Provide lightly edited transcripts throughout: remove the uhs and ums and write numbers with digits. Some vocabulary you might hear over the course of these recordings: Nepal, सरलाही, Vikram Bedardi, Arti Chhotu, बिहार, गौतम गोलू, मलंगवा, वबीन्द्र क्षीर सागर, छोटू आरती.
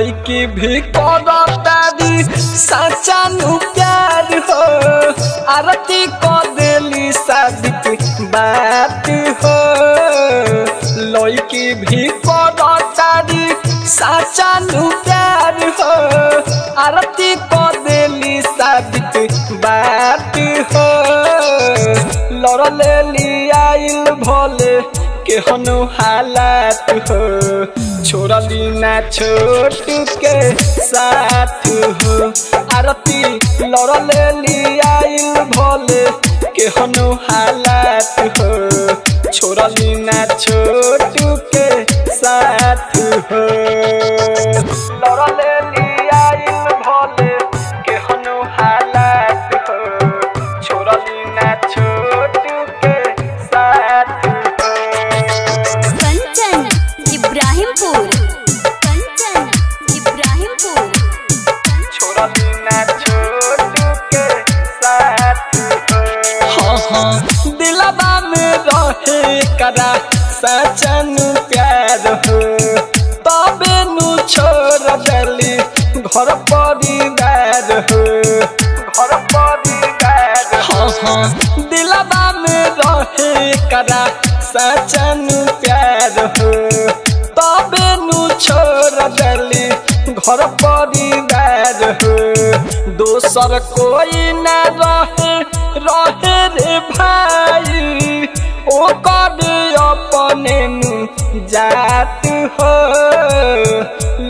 कोई की भी दादी सच्चा नु प्यार हो आरती को दिली सादिक बात हो लड़की भी दादी सच्चा नु प्यार हो आरती को दिली सादिक बात हो लड़ले लिया इल भोले केहनु हालात हो छोड़ली ना छोटू के साथ हो आरती लड़ले लिया इल भोले केहनु हालात हो छोड़ली ना छोटू के साथ हो लड़ले लिया इल भोले केहनु हालात हो छोड़ली ना छोटू के साथ करा सचनु प्यार हो तबे नु छोड़ दली घर परिवार हो घर परिवार हाँ दिलवा में रहे करा सचनु प्यार हो तबे नु छोड़ दली घर परिवार हो दोसर कोई ना रहे रहे रे भाई ओ कद अपने जात हो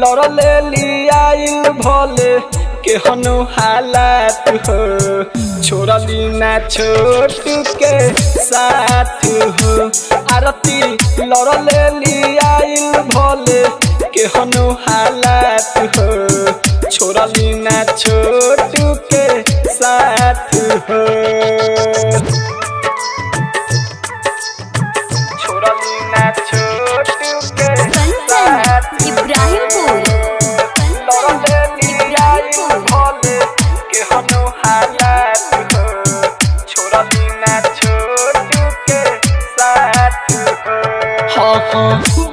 लड़ले लिया इल भोले केहनु हालात हो छोड़ली ना छोटू के साथ हो आरती लड़ले लिया इल भोले केहनु हालात हो छोड़ली ना छोटू के साथ हो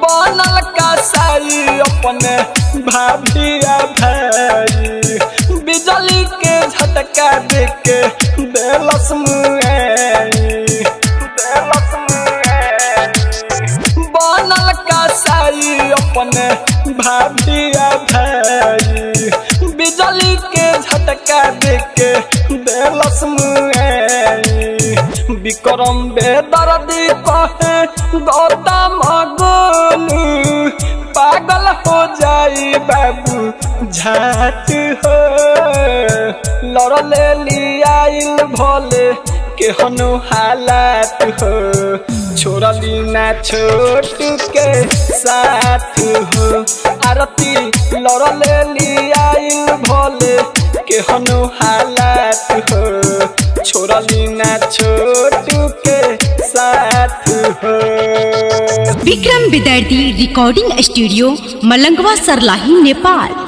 बनल कसाई अपने भाभिया भाई बिजली के झटका देके देलस मुआई बनल कसाई अपने भाभिया भाई बिजली के झटका देके देलस मुआई विक्रम बेदर्दी कहे गौतम गोलू पागल हो जाई बाबू झात हो लड़ले लिया इल भोले केहनु हालात हो छोड़ली ना छोटू के साथ हो आरती लड़ले लिया इल भोले केहनु हालात हो छोड़ली ना छोटू के साथ हो। Vikram Bedardi recording studio मलंगवा सरलाही Nepal.